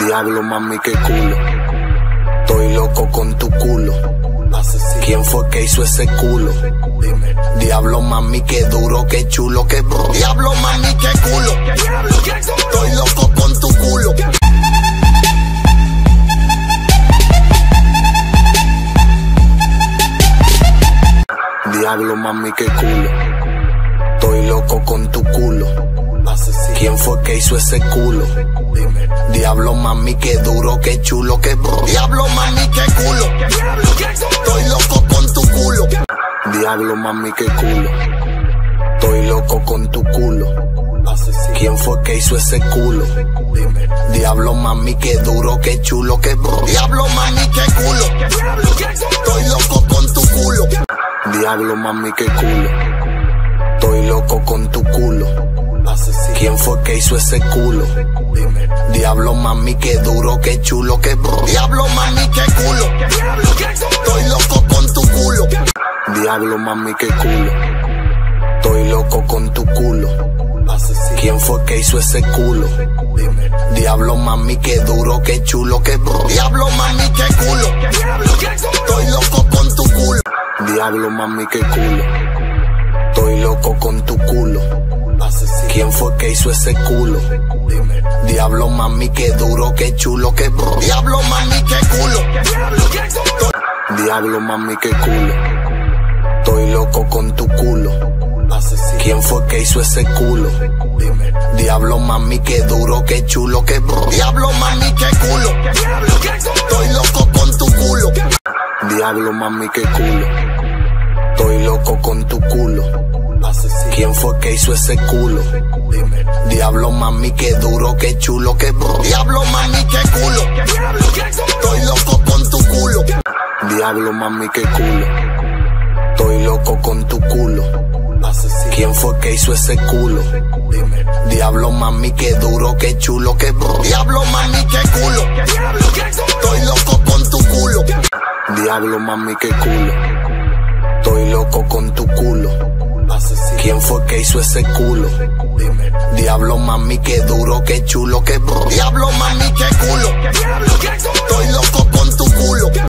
Diablo mami que culo, estoy loco con tu culo. ¿Quién fue que hizo ese culo? Dime. Diablo mami que duro, que chulo, que bro. Diablo mami que culo, estoy loco con tu culo. Diablo mami que culo, estoy loco con tu culo. ¿Quién fue que hizo ese culo? Dime. Diablo mami que duro, que chulo, que bro. Diablo mami que culo, estoy loco con tu culo. Diablo mami que culo, estoy loco con tu culo. ¿Quién fue que hizo ese culo? Dime. Diablo mami que duro, que chulo, que bro. Diablo mami que culo, estoy loco con tu culo. Diablo mami que culo, estoy loco con tu culo. ¿Quién fue que hizo ese culo? Dime. Diablo mami que duro, que chulo, que bro. Diablo mami que culo, estoy loco con tu culo. Diablo mami que culo, estoy loco con tu culo. ¿Quién fue que hizo ese culo? Dime. Diablo mami que duro, que chulo, que bro. Diablo mami que culo, estoy loco con tu culo. Diablo mami que culo, estoy loco con tu culo. ¿Quién fue que hizo ese culo? Dime. Diablo mami que duro, que chulo, que bro. Diablo mami que culo, diablo mami que culo, estoy loco con tu culo. ¿Quién fue que hizo ese culo? Dime. Diablo mami que duro, que chulo, que bro. Diablo mami que culo, estoy loco con tu culo. Diablo mami que culo, estoy loco con tu culo. ¿Quién fue que hizo ese culo? Dime. Diablo mami que duro, que chulo, que bro. Diablo mami que culo, estoy loco con tu culo. Diablo mami que culo, estoy loco con tu culo. ¿Quién fue que hizo ese culo? Dime. Diablo mami que duro, que chulo, que bro. Diablo mami que culo, estoy loco con tu culo. Diablo mami que culo, estoy loco con tu culo. ¿Quién fue que hizo ese culo? Dime. Diablo mami que duro, que chulo, que bro. Diablo mami que culo, estoy loco con tu culo.